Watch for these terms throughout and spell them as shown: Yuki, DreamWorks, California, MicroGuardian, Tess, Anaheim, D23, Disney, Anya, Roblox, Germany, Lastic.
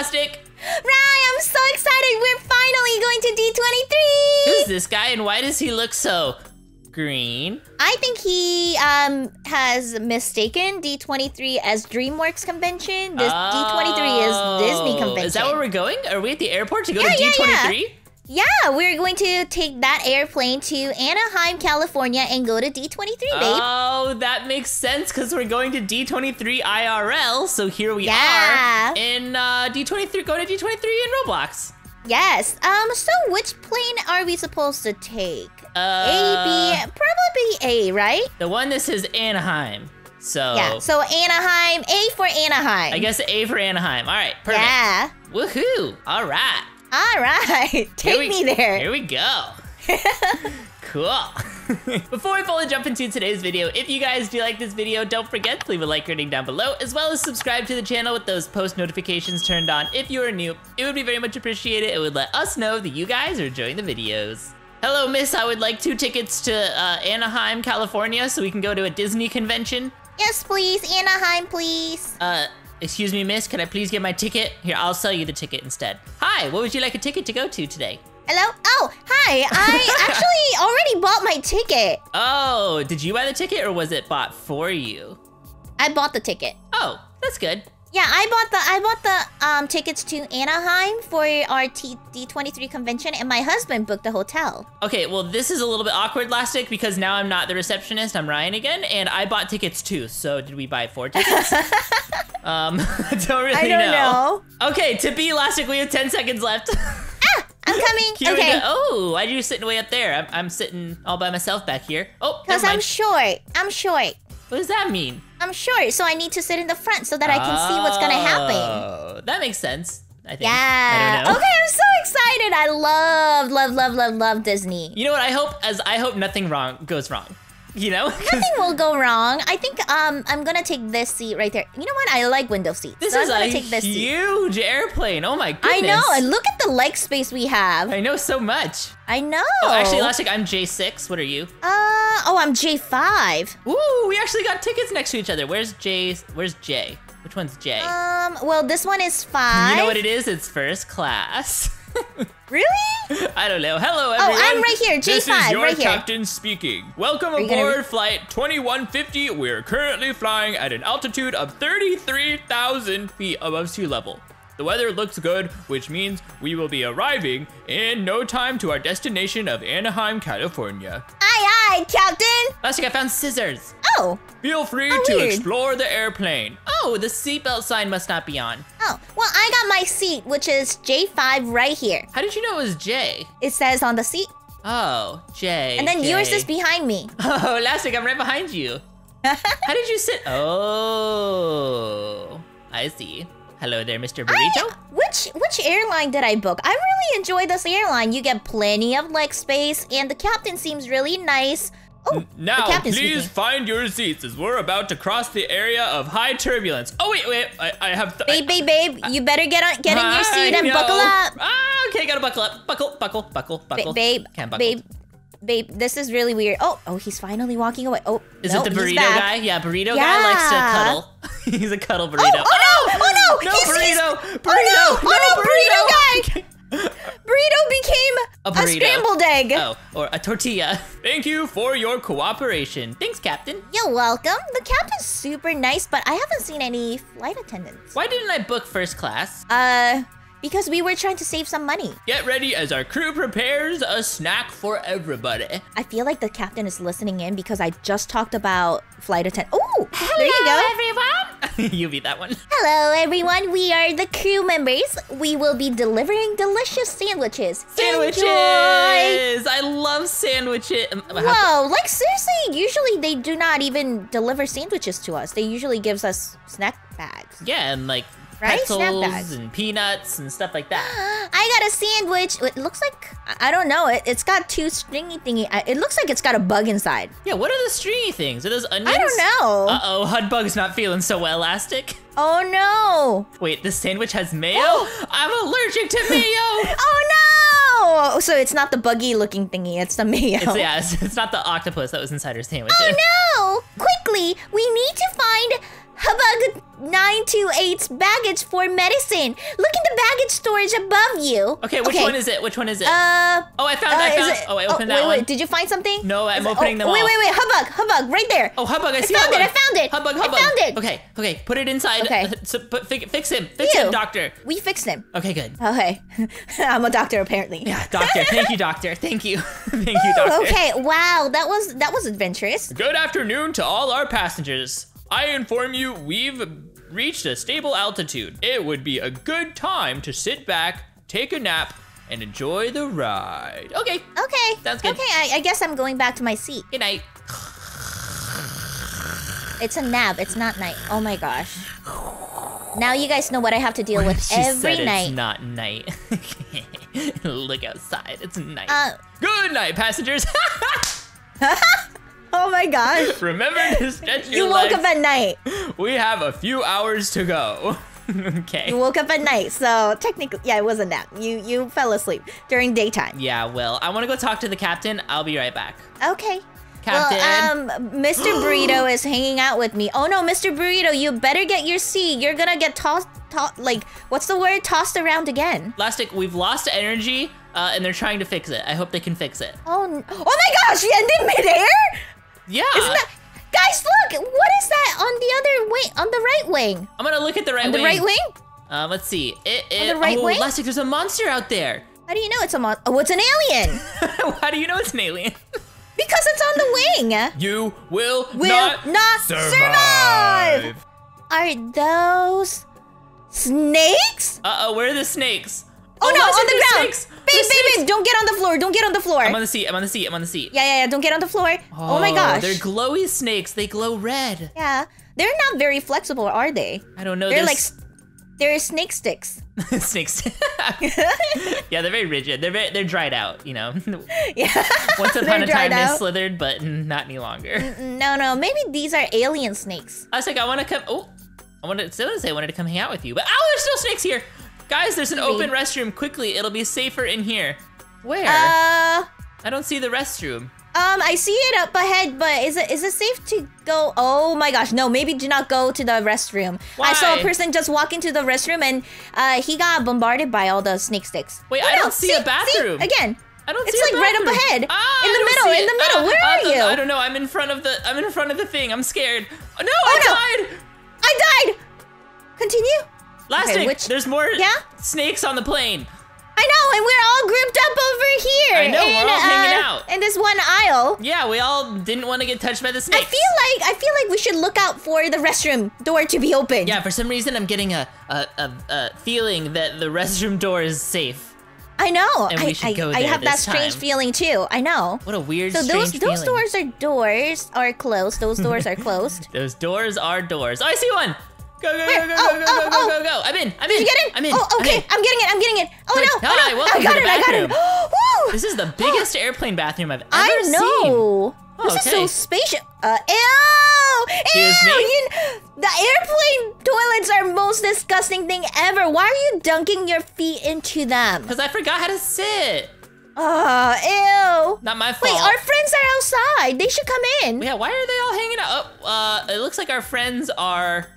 Lastic. Ryan, I'm so excited. We're finally going to D23. Who's this guy and why does he look so green? I think he has mistaken D23 as DreamWorks convention. This D23 is Disney convention. Is that where we're going? Are we at the airport to go to D23? Yeah, we're going to take that airplane to Anaheim, California, and go to D23, babe. Oh, that makes sense because we're going to D23 IRL. So here we are in D23, going to D23 in Roblox. Yes. So which plane are we supposed to take? A, B, probably A, right? The one that says Anaheim. So yeah, so Anaheim, A for Anaheim. I guess A for Anaheim. All right, perfect. Yeah. Woohoo! All right. All right, take me there. Here we go. Cool. Before we fully jump into today's video, if you guys do like this video, don't forget to leave a like rating down below, as well as subscribe to the channel with those post notifications turned on. If you are new, it would be very much appreciated. It would let us know that you guys are enjoying the videos. Hello, miss. I would like 2 tickets to Anaheim, California, so we can go to a Disney convention. Yes, please. Anaheim, please. Excuse me, miss, can I please get my ticket? Here, I'll sell you the ticket instead. Hi, what would you like a ticket to go to today? Hello? Oh, hi. I actually already bought my ticket. Oh, did you buy the ticket or was it bought for you? I bought the ticket. Oh, that's good. Yeah, I bought the tickets to Anaheim for our D23 convention, and my husband booked the hotel. Okay, well, this is a little bit awkward, Lastic, because now I'm not the receptionist. I'm Ryan again, and I bought tickets too. So did we buy 4 tickets? I don't really know. Okay, to be Lastic, we have 10 seconds left. Ah, I'm coming. Okay. Oh, why are you sitting way up there? I'm sitting all by myself back here. Oh, because I'm short. I'm short. What does that mean? I'm short, so I need to sit in the front so that I can see what's gonna happen. That makes sense, I think. Yeah. I don't know. Okay, I'm so excited. I love, love, love, love, love Disney. You know what? I hope nothing goes wrong. You know? Nothing will go wrong. I think I'm gonna take this seat right there. You know what? I like window seats. This is a huge airplane. Oh my goodness. I know, and look at the leg space we have. I know so much. I know. Oh, actually, Lastic, I'm J6. What are you? Oh, I'm J5. Ooh, we actually got tickets next to each other. Where's J? Where's J? Which one's J? Well, this one is 5. You know what it is? It's first class. Really? I don't know. Hello, everyone. Oh, I'm right here. J5, this is your right captain here. Speaking. Welcome aboard flight 2150. We're currently flying at an altitude of 33,000 feet above sea level. The weather looks good, which means we will be arriving in no time to our destination of Anaheim, California. Aye, aye, Captain. Lastic, I found scissors. Oh. Feel free to explore the airplane. Oh, the seatbelt sign must not be on. Oh, well, I got my seat, which is J5 right here. How did you know it was J? It says on the seat. Oh, J. And then yours is behind me. Oh, Lastic, I'm right behind you. How did you sit? Oh, I see. Hello there, Mr. Burrito. Which airline did I book? I really enjoy this airline. You get plenty of leg space, and the captain seems really nice. Oh, now, please find your seats as we're about to cross the area of high turbulence. Oh, wait, wait, babe, you better get in your seat and buckle up. Ah, okay, gotta buckle up. Buckle, buckle, buckle, buckle. Babe, this is really weird. Oh, he's finally walking away. Oh, is it the burrito guy? Yeah, burrito guy likes to cuddle. He's a cuddle burrito. Oh no! Burrito guy! Burrito became a scrambled egg. Oh, or a tortilla. Thank you for your cooperation. Thanks, Captain. You're welcome. The captain's super nice, but I haven't seen any flight attendants. Why didn't I book first class? Because we were trying to save some money. Get ready as our crew prepares a snack for everybody. I feel like the captain is listening in because I just talked about flight attendant. Oh, there you go. Hello, everyone. You beat that one. Hello, everyone. We are the crew members. We will be delivering delicious sandwiches. Sandwiches. Enjoy. I love sandwiches. Whoa, like seriously, usually they do not even deliver sandwiches to us. They usually gives us snack bags. Yeah, and like... pretzels and peanuts and stuff like that. I got a sandwich. It looks like, I don't know. It's got 2 stringy thingy. It looks like it's got a bug inside. Yeah, what are the stringy things? Are those onions? I don't know. Uh-oh, Hudbug's not feeling so well, Lastic. Oh, no. Wait, this sandwich has mayo? I'm allergic to mayo. Oh, no. So it's not the buggy looking thingy. It's the mayo. It's not the octopus that was inside her sandwich. Oh, no. Quickly, we need to find... Hubbub 928's baggage for medicine. Look at the baggage storage above you. Okay, which one is it? Which one is it? Oh, I found. Oh, I opened that one. Wait, did you find something? No, I'm opening them all. Wait, Hubbub, right there. Oh, Hubbub, I see Hubbub. I found it. Hubbub. I found it. Okay, put it inside. Okay. Fix him, doctor. We fixed him. Okay, good. Okay, I'm a doctor apparently. Yeah, doctor. Thank you, doctor. Thank you, doctor. Okay, wow, that was adventurous. Good afternoon to all our passengers. I inform you, we've reached a stable altitude. It would be a good time to sit back, take a nap, and enjoy the ride. Okay. Okay. Sounds good. Okay, I guess I'm going back to my seat. Good night. It's a nap. It's not night. Oh my gosh. Now you guys know what I have to deal with every night. It's not night. Look outside. It's night. Good night, passengers. Oh my gosh. Remember to stretch your legs. You woke up at night. We have a few hours to go. Okay. You woke up at night, so technically, yeah, it was a nap. You fell asleep during daytime. Yeah, well, I want to go talk to the captain. I'll be right back. Okay. Captain. Well, Mr. Burrito is hanging out with me. Oh no, Mr. Burrito, you better get your seat. You're gonna get tossed around again. Lastic, we've lost energy, and they're trying to fix it. I hope they can fix it. Oh my gosh, you ended midair? Yeah. Isn't that, guys, look! What is that on the other wing? On the right wing? I'm gonna look at the right wing. The right wing? Let's see. On the right wing? Lastic, there's a monster out there. How do you know it's a monster? Oh, it's an alien. How do you know it's an alien? Because it's on the wing. You will not survive. Are those snakes? Uh-oh, where are the snakes? Oh no, it's on the ground. Snakes. Babe, don't get on the floor. Don't get on the floor. I'm on the seat. Yeah, don't get on the floor. Oh my gosh. They're glowy snakes. They glow red. Yeah. They're not very flexible, are they? I don't know. They're snake sticks. Snake sticks. Yeah, they're very rigid. They're dried out, you know. Yeah. Once upon a time they slithered, but not any longer. No. Maybe these are alien snakes. I was like, I wanted to come hang out with you. But oh, there's still snakes here. Guys, there's an open restroom. Quickly, it'll be safer in here. Where? I don't see the restroom. I see it up ahead, but is it safe to go? Oh my gosh, no, maybe do not go to the restroom. Why? I saw a person just walk into the restroom and he got bombarded by all the snake sticks. Wait, I don't see a bathroom. See? Again. It's like right up ahead. Ah, in the middle. Where are you? I don't know. I'm in front of the thing. I'm scared. Oh, no, I died. I died. Continue. Lastic, okay, there's more snakes on the plane. I know, and we're all grouped up over here. I know, we're all hanging out. In this one aisle. Yeah, we all didn't want to get touched by the snakes. I feel like we should look out for the restroom door to be open. Yeah, for some reason, I'm getting a feeling that the restroom door is safe. I know. And we should go there. I have that strange feeling too. I know. What a weird strange feeling. So those doors are closed. Those doors are closed. Those doors are doors. Oh, I see one. Go, go, go, go, go, go, go, go, go. I'm in. Did you get it? I'm in. Oh, okay. I'm getting it. Oh, no. Hi, welcome to the bathroom. I got it. This is the biggest airplane bathroom I've ever seen. I know. Oh, this is so spacious. Ew. Disney? Ew. The airplane toilets are most disgusting thing ever. Why are you dunking your feet into them? Because I forgot how to sit. Ew. Not my fault. Wait, our friends are outside. They should come in. Yeah, why are they all hanging out? Oh, it looks like our friends are...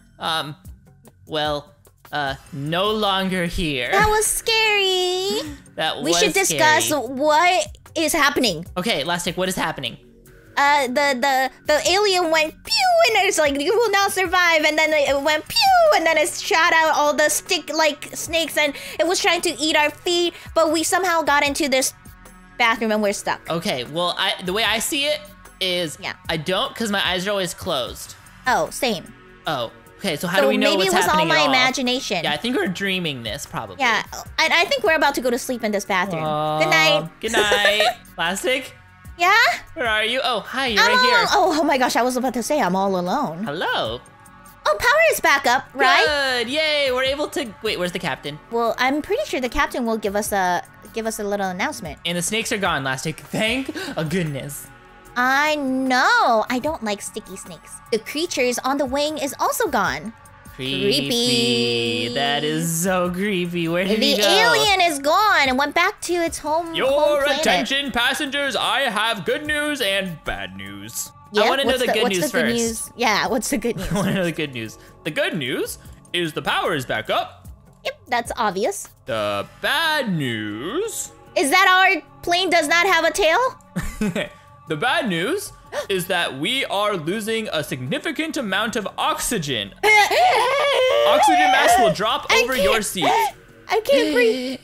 no longer here. That was scary. We should discuss what is happening. Okay, Lastic, what is happening? The alien went pew, and it's like, you will not survive. And then it went pew, and then it shot out all the stick-like snakes, and it was trying to eat our feet, but we somehow got into this bathroom, and we're stuck. Okay, well, the way I see it is, I don't, because my eyes are always closed. Oh, same. Oh. Okay, so do we know what's happening? Maybe it was all my imagination. Yeah, I think we're dreaming this, probably. Yeah, I think we're about to go to sleep in this bathroom. Good night. Good night. Lastic? Yeah? Where are you? Oh, hi, you're right here. Oh my gosh, I was about to say I'm all alone. Hello. Oh, power is back up, right? Good, yay, we're able to... Wait, where's the captain? Well, I'm pretty sure the captain will give us a little announcement. And the snakes are gone, Lastic. Thank goodness. I know. I don't like sticky snakes. The creatures on the wing is also gone. Creepy. That is so creepy. Where did he go? The alien is gone and went back to its home planet. Your attention, passengers. I have good news and bad news. Yeah? I want to know the good news first. Yeah, what's the good news? I want to know the good news. The good news is the power is back up. Yep, that's obvious. The bad news is that our plane does not have a tail. The bad news is that we are losing a significant amount of oxygen. Oxygen mask will drop over your seat. I can't breathe.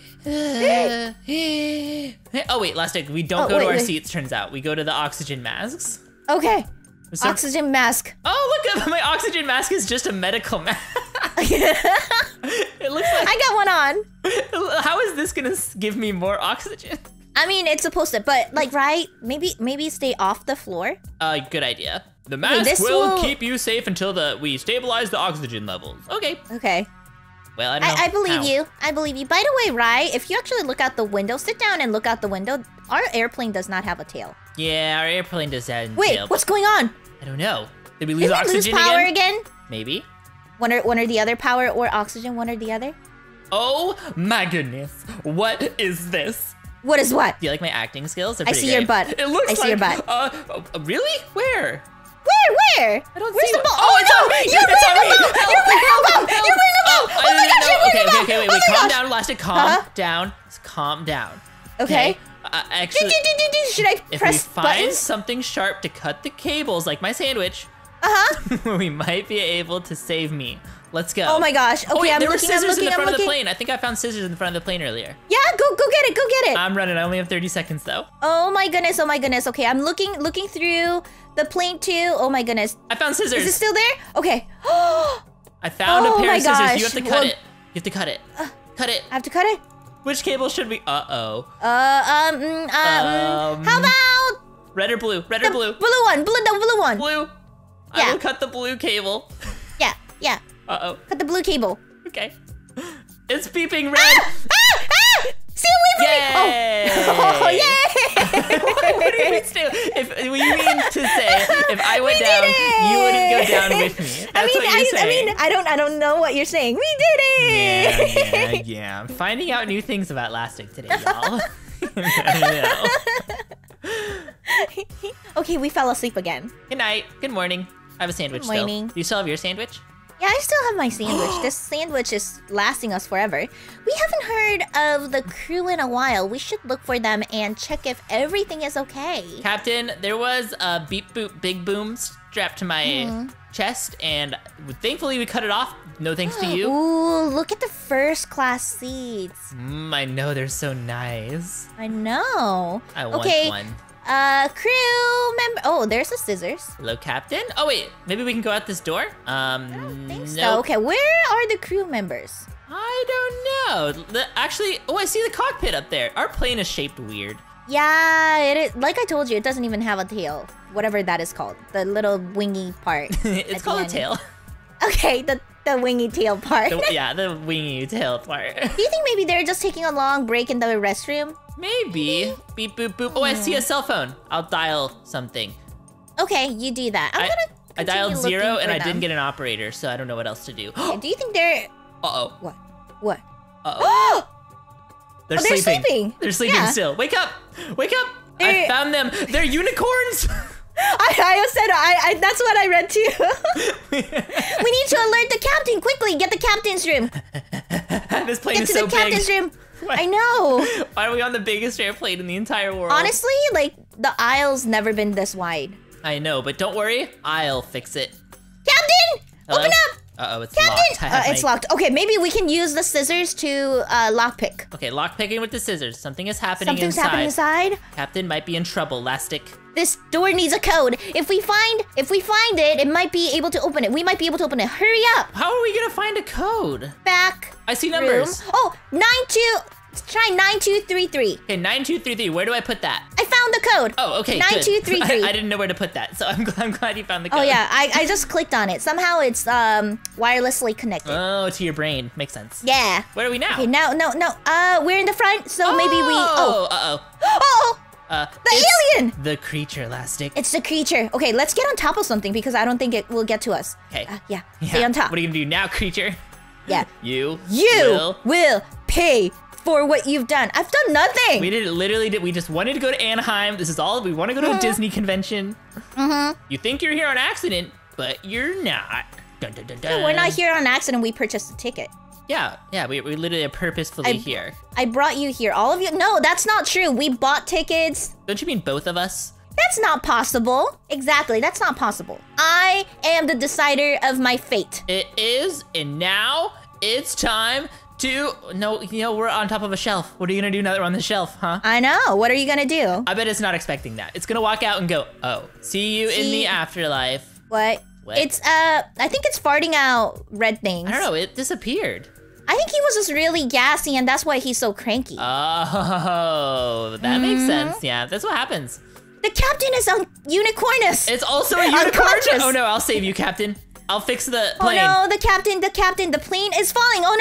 Oh wait, Lastic, we don't go to our seats, turns out. We go to the oxygen masks. Okay. So, oxygen mask. Oh, look, my oxygen mask is just a medical mask. It looks like I got one on. How is this gonna give me more oxygen? I mean, it's supposed to, but like, right? Maybe stay off the floor. Good idea. The mask will keep you safe until we stabilize the oxygen levels. Okay. Okay. Well, I don't know. I believe you. I believe you. By the way, Rai, if you actually look out the window, sit down and look out the window. Our airplane does not have a tail. Yeah, our airplane does have a tail. Wait, what's going on? I don't know. Did we lose oxygen again? Did we lose power again? Maybe. One or the other, power or oxygen, one or the other. Oh my goodness. What is this? What is what? Do you like my acting skills? I see great. Your butt. It looks like your butt. Really? Where? Where? I don't see the ball. Oh, it's on me! You're bringing the ball! You're bringing the ball! You're bringing the ball! Oh my gosh, you're bringing the ball! Okay, wait, calm down, Lastic. Calm down. Calm down. Okay. Actually, should I press buttons? If we find something sharp to cut the cables, like my sandwich, we might be able to save me. Let's go. Oh my gosh. Okay, I'm looking. There were scissors in the front of the plane. I think I found scissors in the front of the plane earlier. Yeah, go get it. Go get it. I'm running. I only have 30 seconds though. Oh my goodness. Oh my goodness. Okay, I'm looking through the plane too. Oh my goodness. I found scissors. Is it still there? Okay. I found a pair of scissors. You have to cut it. You have to cut it. Cut it. I have to cut it. Which cable should we? How about red or blue? Red or blue? Blue one. The blue one. Blue. Yeah. I will cut the blue cable. Yeah. Yeah. Uh-oh. Cut the blue cable. Okay. It's beeping red. Stay away from me! Oh, yay! What do you mean stay? You mean to say if I went down, you wouldn't go down with me? That's what you're saying. I mean, I don't know what you're saying. We did it! Yeah. I'm finding out new things about Lastic today, y'all. Okay, we fell asleep again. Good night. Good morning. I have a sandwich still. Good morning. Do you still have your sandwich? Yeah, I still have my sandwich. This sandwich is lasting us forever. We haven't heard of the crew in a while. We should look for them and check if everything is okay. Captain, there was a beep boop big boom strapped to my chest, and thankfully we cut it off. No thanks to you. Ooh, look at the first class seats. I know, they're so nice. I know. I want one. Crew member. Oh, there's the scissors. Hello, Captain. Oh, wait. Maybe we can go out this door? I don't think so. Okay, where are the crew members? I don't know. Actually, I see the cockpit up there. Our plane is shaped weird. Yeah, it is. Like I told you, it doesn't even have a tail. Whatever that is called. The little wingy part. It's called a tail. Okay, the wingy tail part. The wingy tail part. Do you think maybe they're just taking a long break in the restroom? Maybe. Beep, boop, boop. Oh, I see a cell phone. I'll dial something. Okay, you do that. I dialed 0 and I didn't get an operator, so I don't know what else to do. Do you think they're... Uh-oh. What? What? Uh-oh. They're sleeping. They're sleeping still. Wake up. Wake up. I found them. They're unicorns. I said, that's what I read too. We need to alert the captain quickly. Get the captain's room. This plane is so big. Get to the captain's room. What? I know. Why are we on the biggest airplane in the entire world? Honestly, like, the aisle's never been this wide. I know, but don't worry. I'll fix it. Captain! Hello? Open up! Uh-oh, it's locked. It's locked. Okay, maybe we can use the scissors to lockpick. Okay, lockpicking with the scissors. Something is happening inside. Captain might be in trouble, Lastic. This door needs a code. If we find it, it might be able to open it. We might be able to open it. Hurry up! How are we gonna find a code? Back. I see numbers. Oh, 92. Try 9233. Okay, 9233. Where do I put that? I found the code. Oh, okay. 9233. I didn't know where to put that, so I'm glad you found the code. Oh yeah, I just clicked on it. Somehow it's wirelessly connected. Oh, to your brain. Makes sense. Yeah. Where are we now? Okay, no. We're in the front, so maybe we. Oh. Uh oh. The alien! The creature, Lastic. It's the creature. Okay, let's get on top of something because I don't think it will get to us. Okay. Yeah. Stay on top. What are you gonna do now, creature? Yeah. You will pay for what you've done. I've done nothing. We didn't literally did. We just wanted to go to Anaheim. This is all. We want to go to a Disney convention. You think you're here on accident, but you're not. Dun, dun, dun, dun. We're not here on accident. We purchased a ticket. Yeah, yeah, we literally are purposefully here. I brought you here, all of you. No, that's not true. We bought tickets. Don't you mean both of us? That's not possible. Exactly, that's not possible. I am the decider of my fate. It is, and now it's time to... No, you know, we're on top of a shelf. What are you gonna do now that we're on the shelf, huh? I know, what are you gonna do? I bet it's not expecting that. It's gonna walk out and go, oh, see you in the afterlife. What? It's, I think it's farting out red things. I don't know, it disappeared. I think he was just really gassy, and that's why he's so cranky. Oh, that makes sense. Yeah, that's what happens. The captain is on unicornus. It's also a unicorn. Oh no, I'll save you, captain. I'll fix the plane. Oh no, the plane is falling. Oh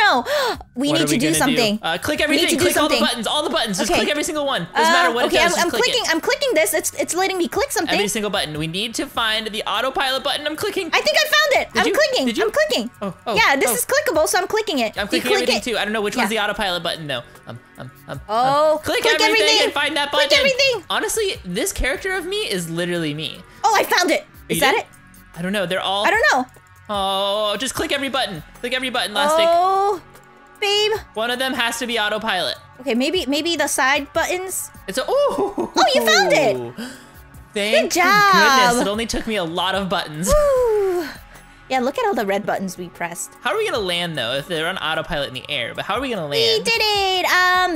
no, we need to do something. Click everything. Click all the buttons. All the buttons. Just click every single one. Doesn't matter what it does. Okay, I'm clicking. I'm clicking this. It's letting me click something. Every single button. We need to find the autopilot button. I'm clicking. I think I found it. I'm clicking. Oh. Yeah, this is clickable, so I'm clicking it. I'm clicking everything too. I don't know which one's the autopilot button though. Click everything and find that button. Click everything. Honestly, this character of me is literally me. Oh, I found it. Is that it? I don't know. They're all. I don't know. Oh, just click every button. Click every button, Lastic. Oh, babe. One of them has to be autopilot. Okay, maybe the side buttons. It's a oh, you found it. Thank goodness. It only took me a lot of buttons. Ooh. Yeah, look at all the red buttons we pressed. How are we gonna land though if they're on autopilot in the air? But how are we gonna land? We did it.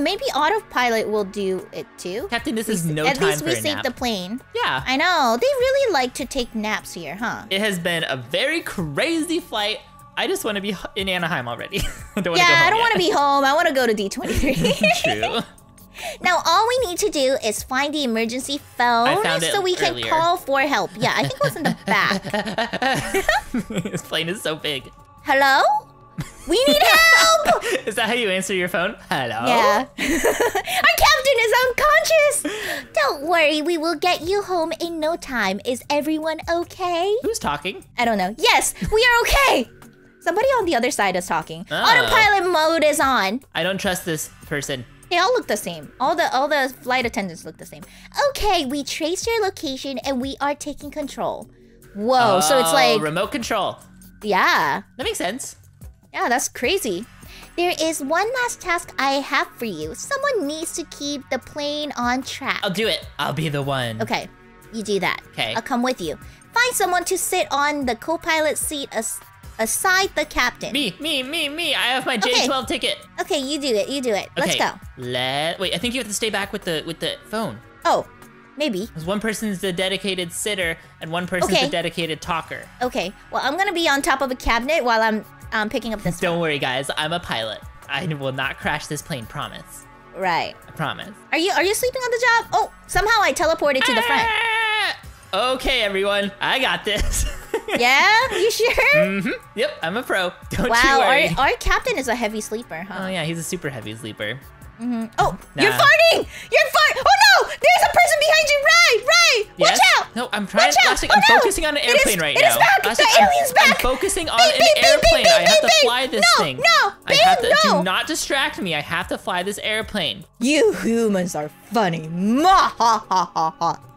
Maybe autopilot will do it too. Captain, this is no time for a nap. At least we saved the plane. Yeah. I know. They really like to take naps here, huh? It has been a very crazy flight. I just want to be in Anaheim already. I don't want to be home. I want to go to D23. True. Now, all we need to do is find the emergency phone so we can call for help. Yeah, I think it was in the back. This plane is so big. Hello? We need help! Is that how you answer your phone? Hello? Yeah. Our captain is unconscious! Don't worry, we will get you home in no time. Is everyone okay? Who's talking? I don't know. Yes, we are okay! Somebody on the other side is talking. Oh. Autopilot mode is on. I don't trust this person. They all look the same. All the flight attendants look the same. Okay, we traced your location and we are taking control. Whoa, so it's like remote control. Yeah. That makes sense. Yeah, that's crazy. There is one last task I have for you. Someone needs to keep the plane on track. I'll do it. I'll be the one. Okay, you do that. Okay. I'll come with you. Find someone to sit on the co-pilot seat aside the captain. Me. I have my J12 ticket. Okay, you do it. Let's go. Wait, I think you have to stay back with the phone. Oh, maybe. Because one person's the dedicated sitter and one person's the dedicated talker. Okay, well, I'm gonna be on top of a cabinet while I'm picking up this phone. Don't worry, guys. I'm a pilot. I will not crash this plane, promise. Right. I promise. Are you sleeping on the job? Oh, somehow I teleported to the front. Okay, everyone, I got this. Yeah, you sure? Mm-hmm. Yep, I'm a pro. Don't you worry. Wow, our captain is a heavy sleeper, huh? Oh yeah, he's a super heavy sleeper. Mm-hmm. Oh, you're farting! Oh no! There's a person behind you, Ray! Yes? Watch out! No, I'm trying. Plastic, oh, I'm focusing on an airplane right now. It is back. Plastic, the alien's back. I'm focusing on an airplane. I have to fly this thing. No, I have to. No. Do not distract me. I have to fly this airplane. You humans are funny.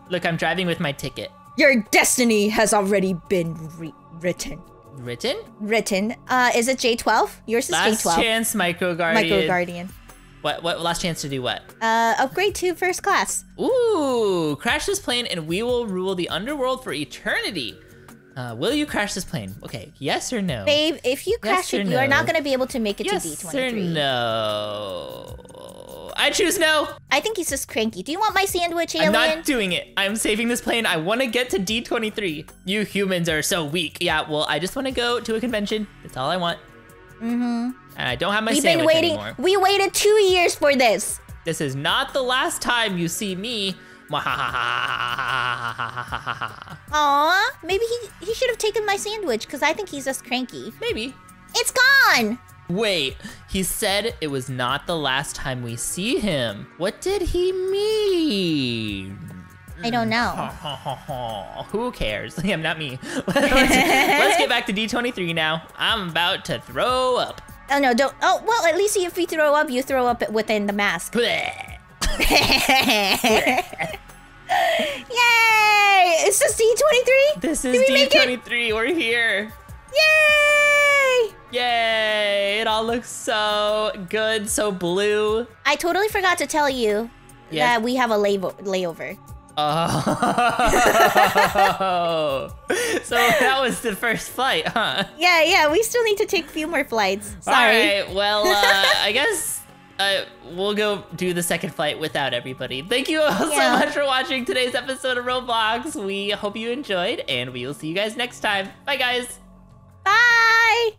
Look, I'm driving with my ticket. Your destiny has already been written. Written? Written. Is it J12? Yours is J12. Last chance, MicroGuardian. MicroGuardian. What? Last chance to do what? Upgrade to first class. Ooh, crash this plane and we will rule the underworld for eternity. Will you crash this plane? Okay, yes or no? Babe, if you crash it, you are not going to be able to make it to D23. Yes or no? I choose no. I think he's just cranky. Do you want my sandwich, alien? I'm not doing it. I'm saving this plane. I want to get to D23. You humans are so weak. Yeah, well, I just want to go to a convention. That's all I want. Mm-hmm. And I don't have my sandwich anymore. We waited 2 years for this. This is not the last time you see me. Aw, maybe he should have taken my sandwich because I think he's just cranky. Maybe. It's gone! Wait, he said it was not the last time we see him. What did he mean? I don't know. Who cares? I'm not me. Let's get back to D23 now. I'm about to throw up. Oh no, don't. Oh, well, at least if you throw up within the mask. Yay! Is this D23? This is D23. We're here. Yay! Yay! It all looks so good, so blue. I totally forgot to tell you that we have a layover. Oh. So that was the first flight, huh? Yeah, yeah. We still need to take a few more flights. Sorry. All right. Well, I guess we'll go do the second flight without everybody. Thank you all so much for watching today's episode of Roblox. We hope you enjoyed, and we will see you guys next time. Bye, guys. Bye.